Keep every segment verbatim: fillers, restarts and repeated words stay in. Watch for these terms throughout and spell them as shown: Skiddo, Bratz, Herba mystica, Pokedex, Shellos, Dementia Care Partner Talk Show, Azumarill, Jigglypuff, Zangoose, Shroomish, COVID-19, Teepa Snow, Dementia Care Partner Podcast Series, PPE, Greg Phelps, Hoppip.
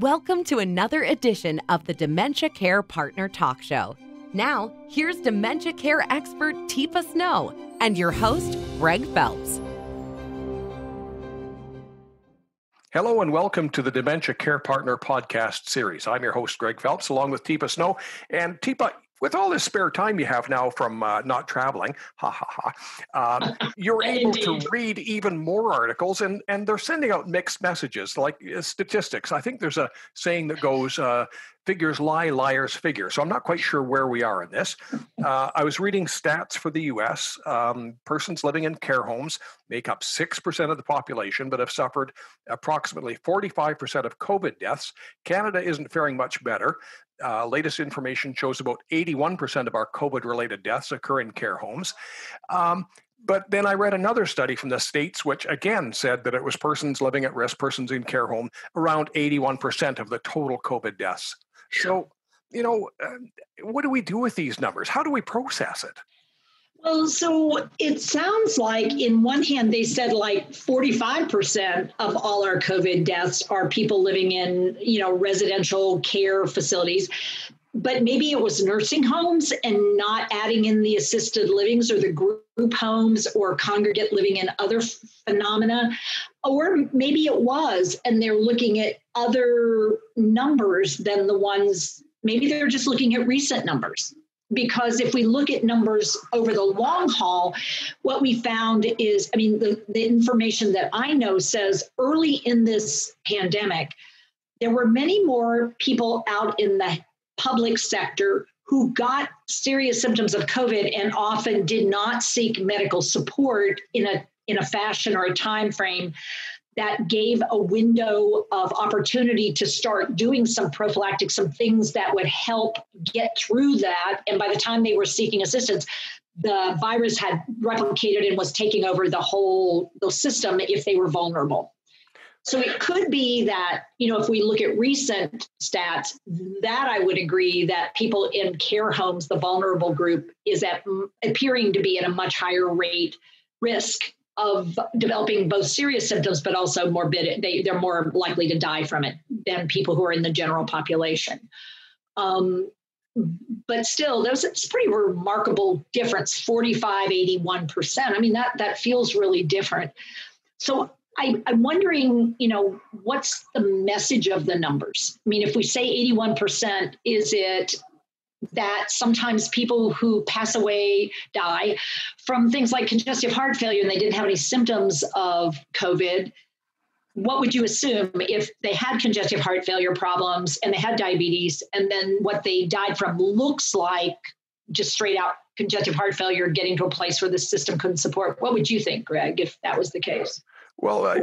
Welcome to another edition of the Dementia Care Partner Talk Show. Now, here's dementia care expert Teepa Snow and your host, Greg Phelps. Hello and welcome to the Dementia Care Partner Podcast Series. I'm your host, Greg Phelps, along with Teepa Snow. And Teepa, with all this spare time you have now from uh, not traveling, ha, ha, ha, um, you're able to read even more articles, and, and they're sending out mixed messages, like uh, statistics. I think there's a saying that goes, uh, figures lie, liars figure. So I'm not quite sure where we are in this. Uh, I was reading stats for the U S. Um, persons living in care homes make up six percent of the population, but have suffered approximately forty-five percent of COVID deaths. Canada isn't faring much better. Uh, latest information shows about eighty-one percent of our COVID-related deaths occur in care homes. Um, but then I read another study from the States, which again said that it was persons living at risk, persons in care home, around eighty-one percent of the total COVID deaths. So, you know, uh, what do we do with these numbers? How do we process it? Well, so it sounds like in one hand, they said like forty-five percent of all our COVID deaths are people living in, you know, residential care facilities. But maybe it was nursing homes and not adding in the assisted livings or the group homes or congregate living and other phenomena. Or maybe it was, and they're looking at other numbers than the ones, maybe they're just looking at recent numbers. Because if we look at numbers over the long haul, what we found is, I mean, the, the information that I know says early in this pandemic, there were many more people out in the public sector who got serious symptoms of COVID and often did not seek medical support in a in a fashion or a time frame that gave a window of opportunity to start doing some prophylactic, some things that would help get through that. And by the time they were seeking assistance, the virus had replicated and was taking over the whole the system if they were vulnerable. So it could be that, you know, if we look at recent stats, that I would agree that people in care homes, the vulnerable group, is at appearing to be at a much higher rate risk of developing both serious symptoms, but also morbidity. They, they're more likely to die from it than people who are in the general population. Um, but still, there's it's pretty remarkable difference, forty-five, eighty-one percent. I mean, that, that feels really different. So I, I'm wondering, you know, what's the message of the numbers? I mean, if we say eighty-one percent, is it that sometimes people who pass away die from things like congestive heart failure and they didn't have any symptoms of COVID? What would you assume if they had congestive heart failure problems and they had diabetes, and then what they died from looks like just straight out congestive heart failure, getting to a place where the system couldn't support? What would you think, Greg, if that was the case? Well, I,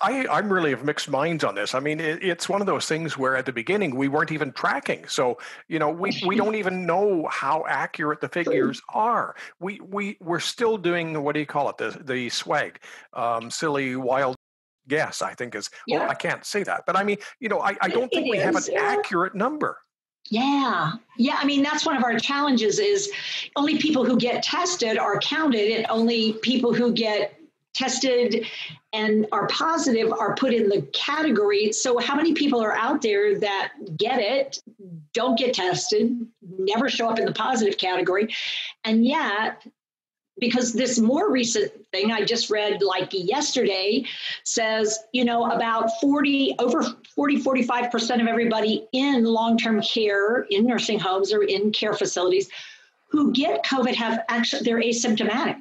I, I'm really of mixed minds on this. I mean, it, it's one of those things where at the beginning we weren't even tracking. So, you know, we, we don't even know how accurate the figures are. We, we, we're still doing, what do you call it, the, the swag, um, silly, wild guess, I think is, yeah. Oh, I can't say that. But I mean, you know, I, I don't think it we is, have an yeah. accurate number. Yeah. Yeah. I mean, that's one of our challenges is only people who get tested are counted, and only people who get tested and are positive are put in the category. So how many people are out there that get it, don't get tested, never show up in the positive category? And yet, because this more recent thing I just read like yesterday says, you know, about forty, over forty, forty-five percent of everybody in long-term care, in nursing homes or in care facilities who get COVID have actually, they're asymptomatic.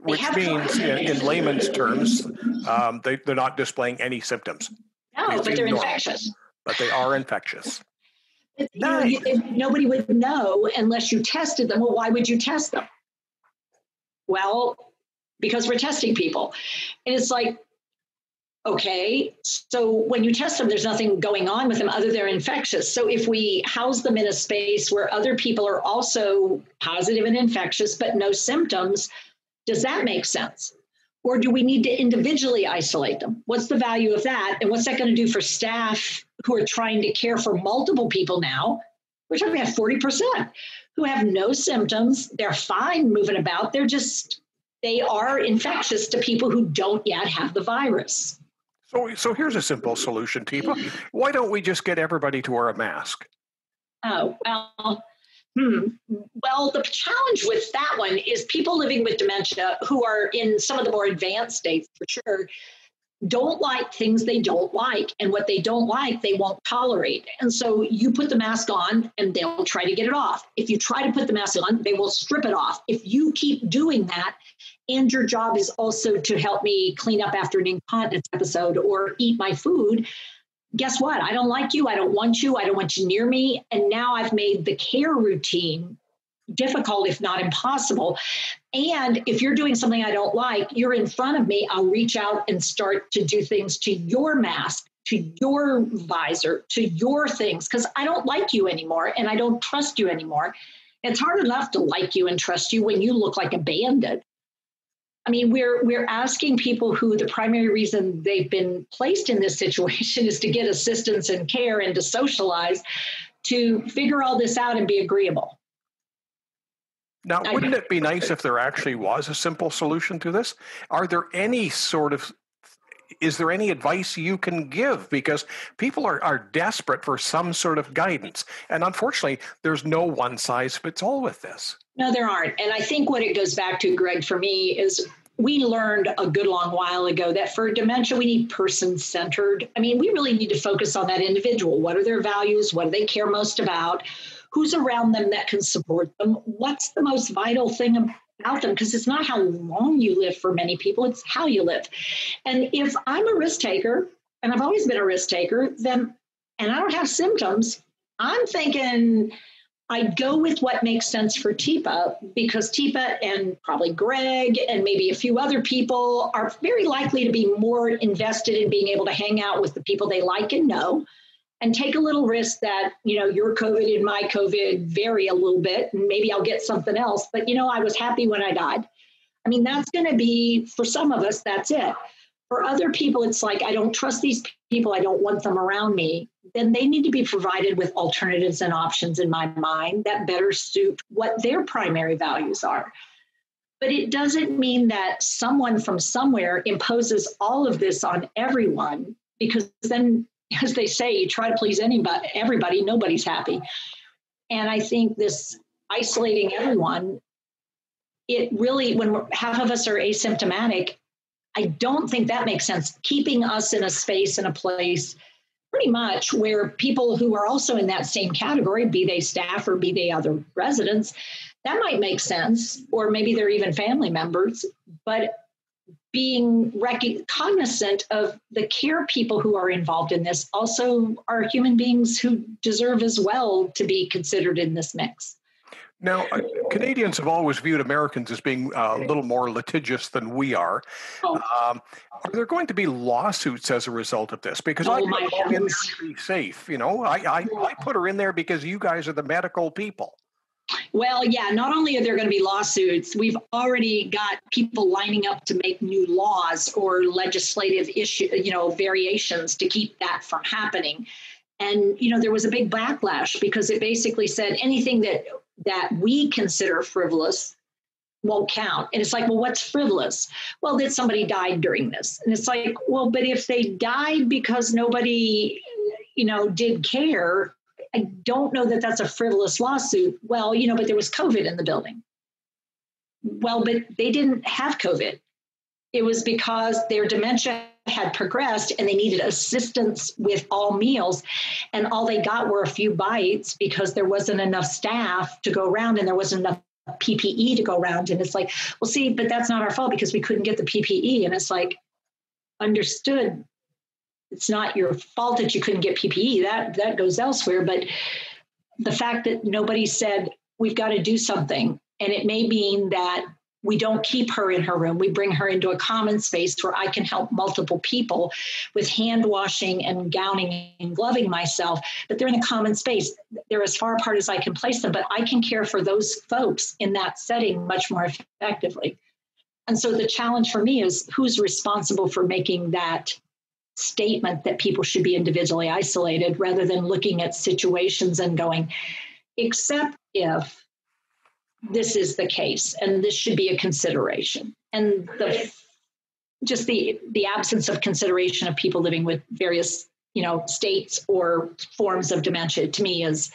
Which means, in, in layman's terms, um, they, they're not displaying any symptoms. No, it's but they're normal, infectious. But they are infectious. If, nice. you know, if nobody would know unless you tested them. Well, why would you test them? Well, because we're testing people. And it's like, okay, so when you test them, there's nothing going on with them other than they're infectious. So if we house them in a space where other people are also positive and infectious, but no symptoms, does that make sense? Or do we need to individually isolate them? What's the value of that? And what's that going to do for staff who are trying to care for multiple people now? We're talking about forty percent who have no symptoms. They're fine moving about. They're just, they are infectious to people who don't yet have the virus. So, so here's a simple solution, Teepa. Why don't we just get everybody to wear a mask? Oh, well, hmm. Well, the challenge with that one is people living with dementia who are in some of the more advanced states, for sure, don't like things they don't like. And what they don't like, they won't tolerate. And so you put the mask on and they'll try to get it off. If you try to put the mask on, they will strip it off. If you keep doing that, and your job is also to help me clean up after an incontinence episode or eat my food, guess what? I don't like you. I don't want you. I don't want you near me. And now I've made the care routine difficult, if not impossible. And if you're doing something I don't like, you're in front of me, I'll reach out and start to do things to your mask, to your visor, to your things, because I don't like you anymore and I don't trust you anymore. It's hard enough to like you and trust you when you look like a bandit. I mean, we're we're asking people who the primary reason they've been placed in this situation is to get assistance and care and to socialize, to figure all this out and be agreeable. Now, wouldn't it be nice if there actually was a simple solution to this? Are there any sort of, is there any advice you can give? Because people are, are desperate for some sort of guidance. And unfortunately, there's no one size fits all with this. No, there aren't. And I think what it goes back to, Greg, for me, is we learned a good long while ago that for dementia, we need person-centered. I mean, we really need to focus on that individual. What are their values? What do they care most about? Who's around them that can support them? What's the most vital thing about them? Because it's not how long you live for many people, it's how you live. And if I'm a risk taker, and I've always been a risk taker, then, and I don't have symptoms, I'm thinking, I'd go with what makes sense for Teepa, because Teepa and probably Greg and maybe a few other people are very likely to be more invested in being able to hang out with the people they like and know, and take a little risk that, you know, your COVID and my COVID vary a little bit, and maybe I'll get something else. But, you know, I was happy when I died. I mean, that's going to be, for some of us, that's it. For other people, it's like, I don't trust these people. I don't want them around me. Then they need to be provided with alternatives and options, in my mind, that better suit what their primary values are. But it doesn't mean that someone from somewhere imposes all of this on everyone, because then, as they say, you try to please anybody, everybody, nobody's happy. And I think this isolating everyone, it really, when half of us are asymptomatic, I don't think that makes sense. Keeping us in a space and a place pretty much where people who are also in that same category, be they staff or be they other residents, that might make sense. Or maybe they're even family members, but being rec- cognizant of the care people who are involved in this also are human beings who deserve as well to be considered in this mix. Now, uh, Canadians have always viewed Americans as being uh, a little more litigious than we are. Oh. Um, are there going to be lawsuits as a result of this? Because oh, I put her in there to be safe. You know, I, I, I put her in there because you guys are the medical people. Well, yeah, not only are there going to be lawsuits, we've already got people lining up to make new laws or legislative issue, you know, variations to keep that from happening. And, you know, there was a big backlash because it basically said anything that that we consider frivolous won't count. And it's like, well, what's frivolous? Well, that somebody died during this. And it's like, well, but if they died because nobody, you know, did care, I don't know that that's a frivolous lawsuit. Well, you know, but there was COVID in the building. Well, but they didn't have COVID. It was because their dementia had progressed and they needed assistance with all meals. And all they got were a few bites because there wasn't enough staff to go around and there wasn't enough P P E to go around. And it's like, well, see, but that's not our fault because we couldn't get the P P E. And it's like, understood. It's not your fault that you couldn't get P P E. That that goes elsewhere. But the fact that nobody said, we've got to do something. And it may mean that we don't keep her in her room. We bring her into a common space where I can help multiple people with hand washing and gowning and gloving myself. But they're in a common space. They're as far apart as I can place them. But I can care for those folks in that setting much more effectively. And so the challenge for me is who's responsible for making that statement that people should be individually isolated rather than looking at situations and going, except if this is the case and this should be a consideration. And the just the the absence of consideration of people living with various, you know, states or forms of dementia, to me is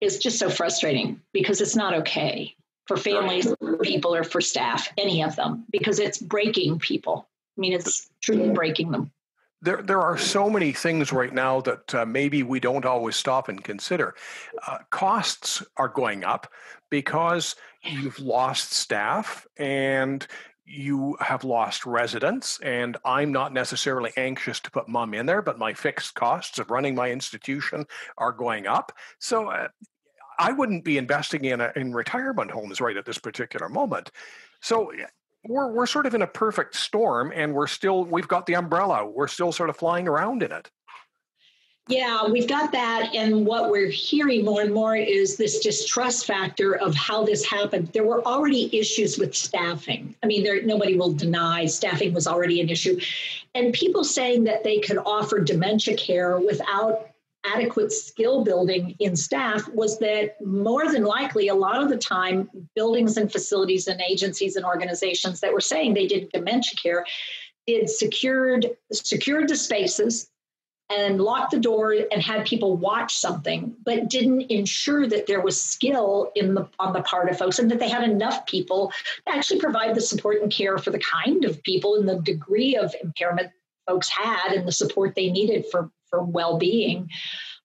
is just so frustrating, because it's not okay for families, for people, or for staff, any of them, because it's breaking people. I mean, it's truly breaking them. There, there are so many things right now that uh, maybe we don't always stop and consider. Uh, costs are going up because you've lost staff and you have lost residents, and I'm not necessarily anxious to put mom in there, but my fixed costs of running my institution are going up. So uh, I wouldn't be investing in, a, in retirement homes right at this particular moment. So we're, we're sort of in a perfect storm, and we're still, we've got the umbrella. We're still sort of flying around in it. Yeah, we've got that. And what we're hearing more and more is this distrust factor of how this happened. There were already issues with staffing. I mean, there, nobody will deny staffing was already an issue. And people saying that they could offer dementia care without adequate skill building in staff was that more than likely, a lot of the time, buildings and facilities and agencies and organizations that were saying they did dementia care did secured, secured the spaces and locked the door and had people watch something, but didn't ensure that there was skill in the, on the part of folks, and that they had enough people to actually provide the support and care for the kind of people and the degree of impairment folks had and the support they needed for, for well-being.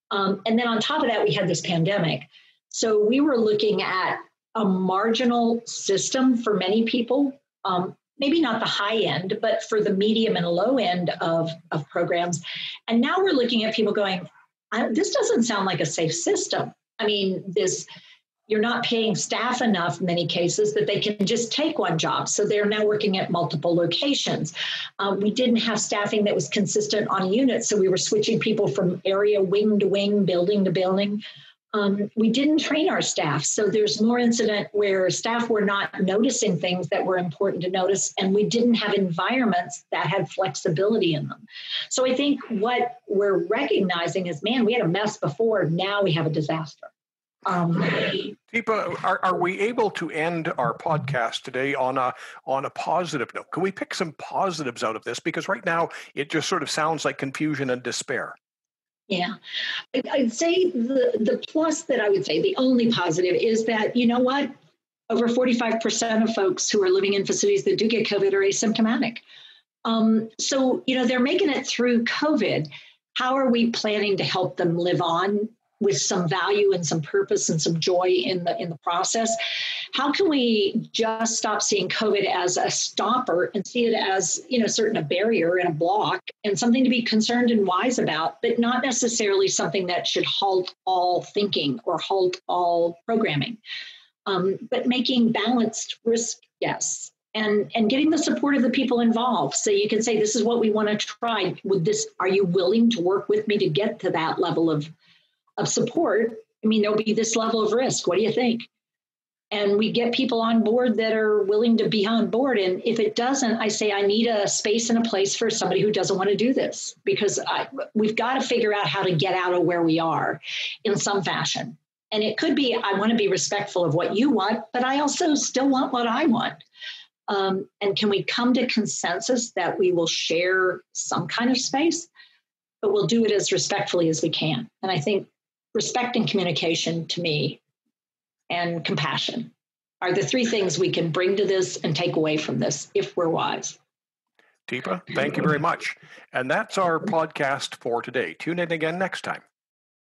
Um, and then on top of that, we had this pandemic. So we were looking at a marginal system for many people, um, maybe not the high end, but for the medium and low end of, of programs. And now we're looking at people going, I, this doesn't sound like a safe system. I mean, this, you're not paying staff enough in many cases that they can just take one job. So they're now working at multiple locations. Um, we didn't have staffing that was consistent on a unit. So we were switching people from area wing to wing, building to building. Um, we didn't train our staff. So there's more incident where staff were not noticing things that were important to notice, and we didn't have environments that had flexibility in them. So I think what we're recognizing is, man, we had a mess before. Now we have a disaster. Um, Teepa, are, are we able to end our podcast today on a on a positive note? Can we pick some positives out of this? Because right now it just sort of sounds like confusion and despair. Yeah, I'd say the, the plus that I would say, the only positive is that, you know what, over forty-five percent of folks who are living in facilities that do get COVID are asymptomatic. Um, so, you know, they're making it through COVID. How are we planning to help them live on with some value and some purpose and some joy in the in the process? How can we just stop seeing COVID as a stopper and see it as, you know, certain a barrier and a block and something to be concerned and wise about, but not necessarily something that should halt all thinking or halt all programming, um, but making balanced risk, yes, and and getting the support of the people involved. So you can say, this is what we want to try. Would this, are you willing to work with me to get to that level of of support? I mean, there'll be this level of risk. What do you think? And we get people on board that are willing to be on board. And if it doesn't, I say, I need a space and a place for somebody who doesn't want to do this, because I, we've got to figure out how to get out of where we are in some fashion. And it could be, I want to be respectful of what you want, but I also still want what I want. Um, and can we come to consensus that we will share some kind of space, but we'll do it as respectfully as we can? And I think respect and communication, to me, and compassion are the three things we can bring to this and take away from this if we're wise. Teepa, thank you very much. And that's our podcast for today. Tune in again next time.